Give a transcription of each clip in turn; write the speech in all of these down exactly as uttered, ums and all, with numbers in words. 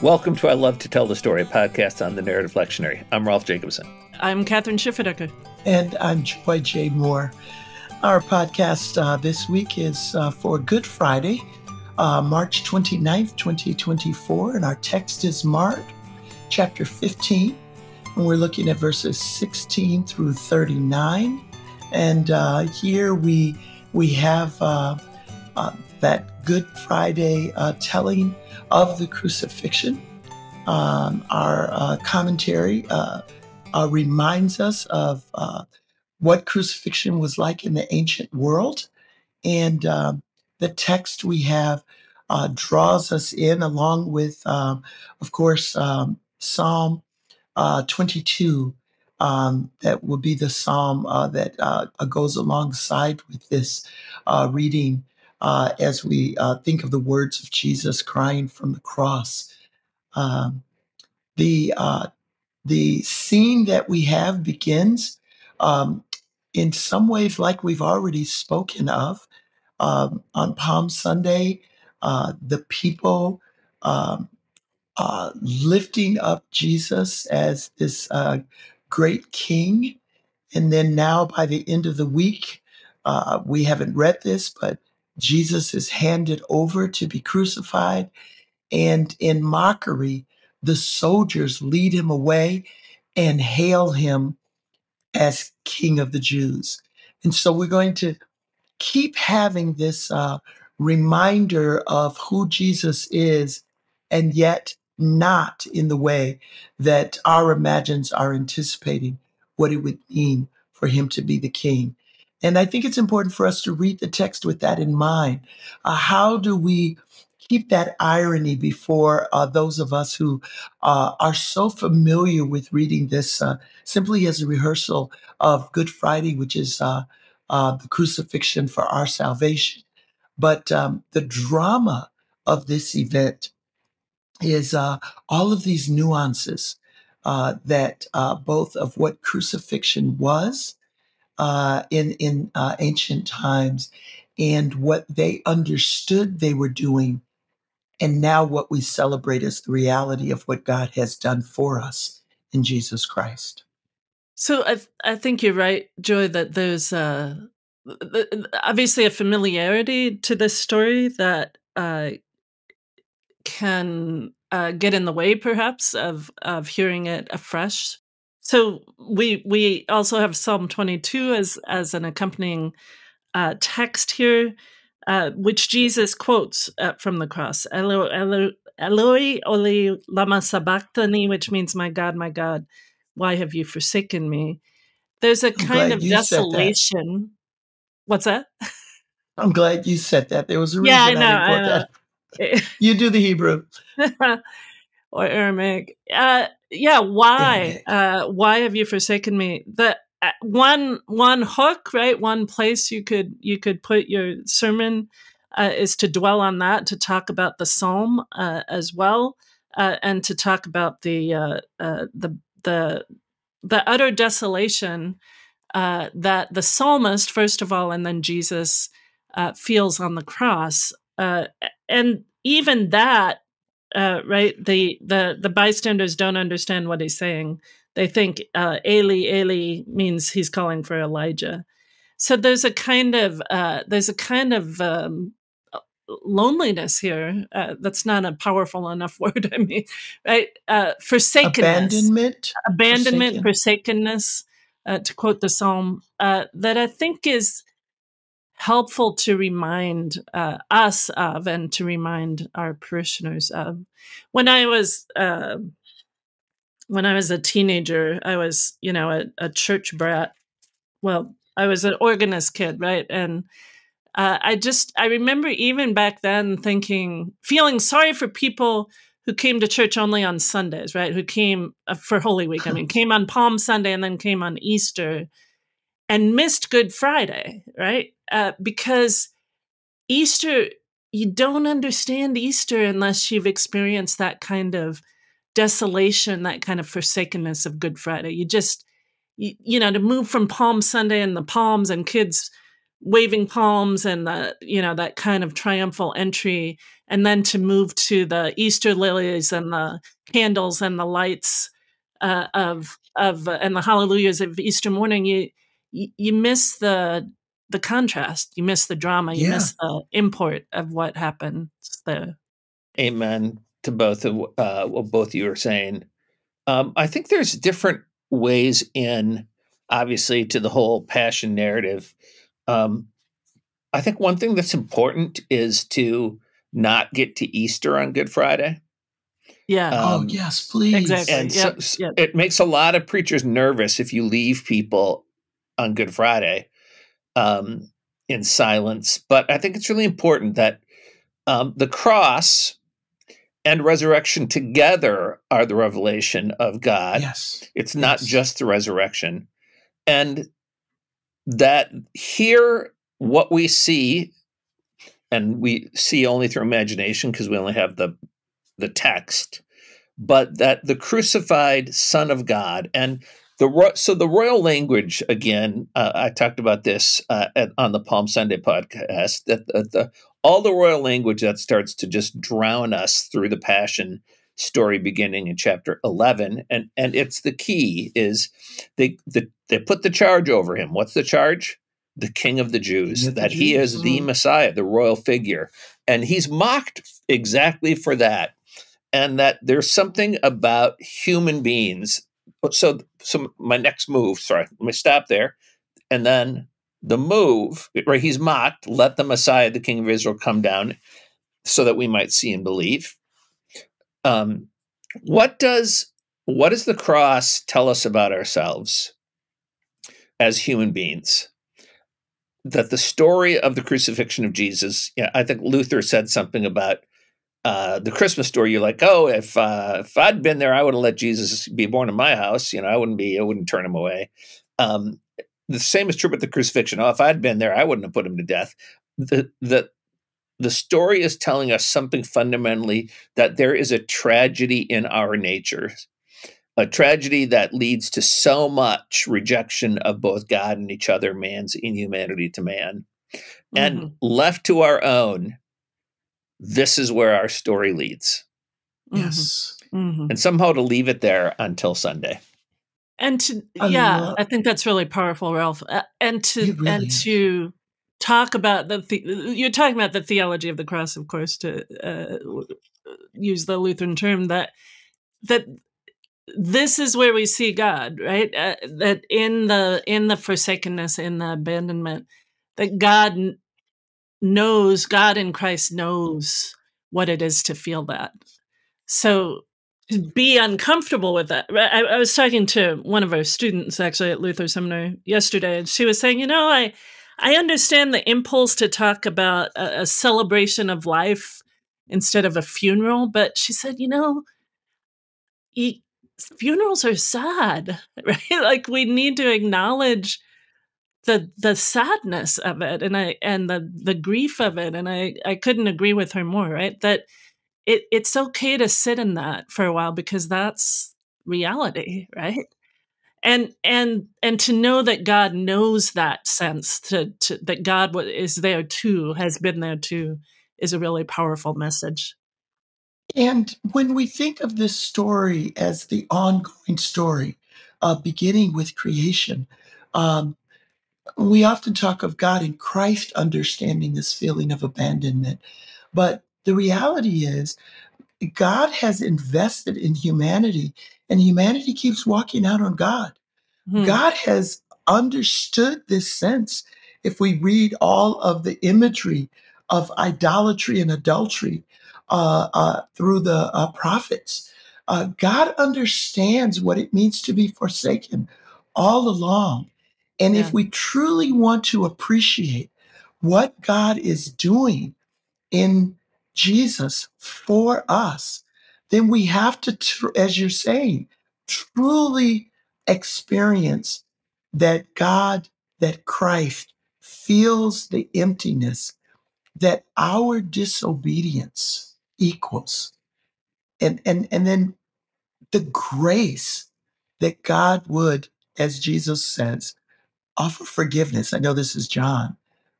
Welcome to I Love to Tell the Story, a podcast on the Narrative Lectionary. I'm Rolf Jacobson. I'm Catherine Schifferdecker. And I'm Joy J. Moore. Our podcast uh, this week is uh, for Good Friday, uh, March twenty-ninth, twenty twenty-four. And our text is Mark, chapter fifteen. And we're looking at verses sixteen through thirty-nine. And uh, here we, we have uh, uh, that Good Friday uh, telling of the crucifixion. Um, our uh, commentary uh, uh, reminds us of uh, what crucifixion was like in the ancient world. And uh, the text we have uh, draws us in, along with, uh, of course, um, Psalm uh, twenty-two, um, that will be the psalm uh, that uh, goes alongside with this uh, reading Uh, as we uh, think of the words of Jesus crying from the cross. Um, the uh, the scene that we have begins um, in some ways like we've already spoken of. Um, on Palm Sunday, uh, the people um, uh, lifting up Jesus as this uh, great king. And then now by the end of the week, uh, we haven't read this, but Jesus is handed over to be crucified, and in mockery, the soldiers lead him away and hail him as King of the Jews. And so we're going to keep having this uh, reminder of who Jesus is, and yet not in the way that our imagines are anticipating what it would mean for him to be the king. And I think it's important for us to read the text with that in mind. Uh, how do we keep that irony before uh, those of us who uh, are so familiar with reading this uh, simply as a rehearsal of Good Friday, which is uh, uh, the crucifixion for our salvation? But um, the drama of this event is uh, all of these nuances uh, that uh, both of what crucifixion was Uh, in in uh, ancient times, and what they understood they were doing, and now what we celebrate is the reality of what God has done for us in Jesus Christ. So I I think you're right, Joy, that there's uh, obviously a familiarity to this story that uh, can uh, get in the way, perhaps, of of hearing it afresh. So we we also have Psalm twenty-two as as an accompanying uh, text here, uh, which Jesus quotes uh, from the cross, "Eloi, Eloi, eloi oli lama sabachthani," which means, "My God, my God, why have you forsaken me?" There's a kind of desolation. That. What's that? I'm glad you said that. There was a reason. Yeah, I know. I didn't quote that. You do the Hebrew. Or Aramaic. Uh, yeah, why? Uh, why have you forsaken me? The uh, one one hook, right? One place you could you could put your sermon uh, is to dwell on that, to talk about the psalm uh, as well, uh, and to talk about the uh, uh, the the the utter desolation uh, that the psalmist, first of all, and then Jesus uh, feels on the cross, uh, and even that. Uh, right, the the the bystanders don't understand what he's saying. They think uh, "Eli, Eli" means he's calling for Elijah. So there's a kind of uh, there's a kind of um, loneliness here. Uh, that's not a powerful enough word. I mean, right? Uh, forsakenness, abandonment, abandonment, forsaken. forsakenness. Uh, to quote the psalm, uh, that I think is helpful to remind uh, us of, and to remind our parishioners of. When I was uh, when I was a teenager, I was you know a, a church brat. Well, I was an organist kid, right? And uh, I just I remember even back then thinking, feeling sorry for people who came to church only on Sundays, right? Who came for Holy Week. I mean, came on Palm Sunday and then came on Easter, and missed Good Friday, right? Uh, because Easter, you don't understand Easter unless you've experienced that kind of desolation, that kind of forsakenness of Good Friday. You just, you, you know, to move from Palm Sunday and the palms and kids waving palms and the, you know, that kind of triumphal entry, and then to move to the Easter lilies and the candles and the lights uh, of of uh, and the hallelujahs of Easter morning, you you miss the the contrast, you miss the drama, you yeah. miss the import of what happens there. Amen to both of uh, what both you are saying. Um, I think there's different ways in, obviously, to the whole passion narrative. Um, I think one thing that's important is to not get to Easter on Good Friday. Yeah. Um, oh, yes, please. Exactly. And yep. So, yep. It makes a lot of preachers nervous if you leave people on Good Friday um, in silence. But I think it's really important that um, the cross and resurrection together are the revelation of God. Yes. It's not yes. just the resurrection. And that here, what we see, and we see only through imagination because we only have the, the text, but that the crucified Son of God, and the so the royal language, again, uh, I talked about this uh, at, on the Palm Sunday podcast, that the, the, all the royal language that starts to just drown us through the passion story beginning in chapter eleven, and and it's the key is they the, they put the charge over him. What's the charge? The King of the Jews, that the Jews. He is the Messiah, the royal figure, and he's mocked exactly for that. And that there's something about human beings. So so my next move. Sorry, let me stop there, and then the move right. He's mocked. Let the Messiah, the King of Israel, come down, so that we might see and believe. Um, what does what does the cross tell us about ourselves as human beings? That the story of the crucifixion of Jesus, yeah, I think Luther said something about uh, the Christmas story. You're like, oh, if uh, if I'd been there, I would have let Jesus be born in my house. You know, I wouldn't be, I wouldn't turn him away. Um, the same is true with the crucifixion. Oh, if I'd been there, I wouldn't have put him to death. The the The story is telling us something fundamentally, that there is a tragedy in our nature, a tragedy that leads to so much rejection of both God and each other, man's inhumanity to man. Mm-hmm. And left to our own, this is where our story leads. Yes. Mm-hmm. And somehow to leave it there until Sunday. And to, I yeah, love- I think that's really powerful, Rolf. Uh, and to, you really and have. to, Talk about the, the you're talking about the theology of the cross, of course, to uh, use the Lutheran term, that that this is where we see God, right? Uh, that in the in the forsakenness, in the abandonment, that God knows, God in Christ knows what it is to feel that. So to be uncomfortable with that. I, I was talking to one of our students actually at Luther Seminary yesterday, and she was saying, you know, I. I understand the impulse to talk about a, a celebration of life instead of a funeral, but she said, you know, e funerals are sad, right? Like we need to acknowledge the the sadness of it and I and the the grief of it. And I, I couldn't agree with her more, right? That it it's okay to sit in that for a while because that's reality, right? And and and to know that God knows that sense, to, to that God is there too, has been there too, is a really powerful message. And when we think of this story as the ongoing story, uh, beginning with creation, um, we often talk of God in Christ understanding this feeling of abandonment. But the reality is, God has invested in humanity, and humanity keeps walking out on God. Mm-hmm. God has understood this sense. If we read all of the imagery of idolatry and adultery uh, uh, through the uh, prophets, uh, God understands what it means to be forsaken all along. And yeah. if we truly want to appreciate what God is doing in Jesus for us, then we have to, as you're saying, truly experience that God, that Christ feels the emptiness that our disobedience equals. And, and, and then the grace that God would, as Jesus says, offer forgiveness. I know this is John,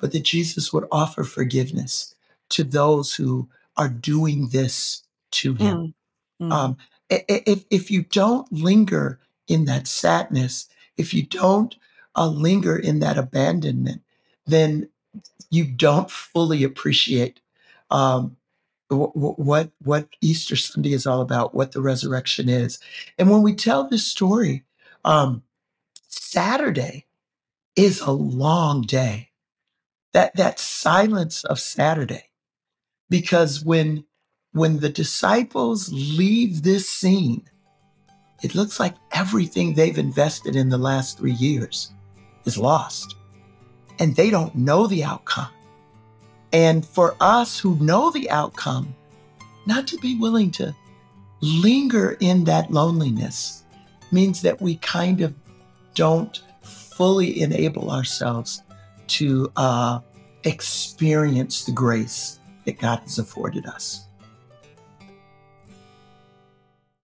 but that Jesus would offer forgiveness to those who are doing this to him. Mm. Mm. Um, if, if you don't linger in that sadness, if you don't uh, linger in that abandonment, then you don't fully appreciate um, w- w- what, what Easter Sunday is all about, what the resurrection is. And when we tell this story, um, Saturday is a long day. That, that silence of Saturday, because when, when the disciples leave this scene, it looks like everything they've invested in the last three years is lost. And they don't know the outcome. And for us who know the outcome, not to be willing to linger in that loneliness means that we kind of don't fully enable ourselves to uh, experience the grace that God has afforded us.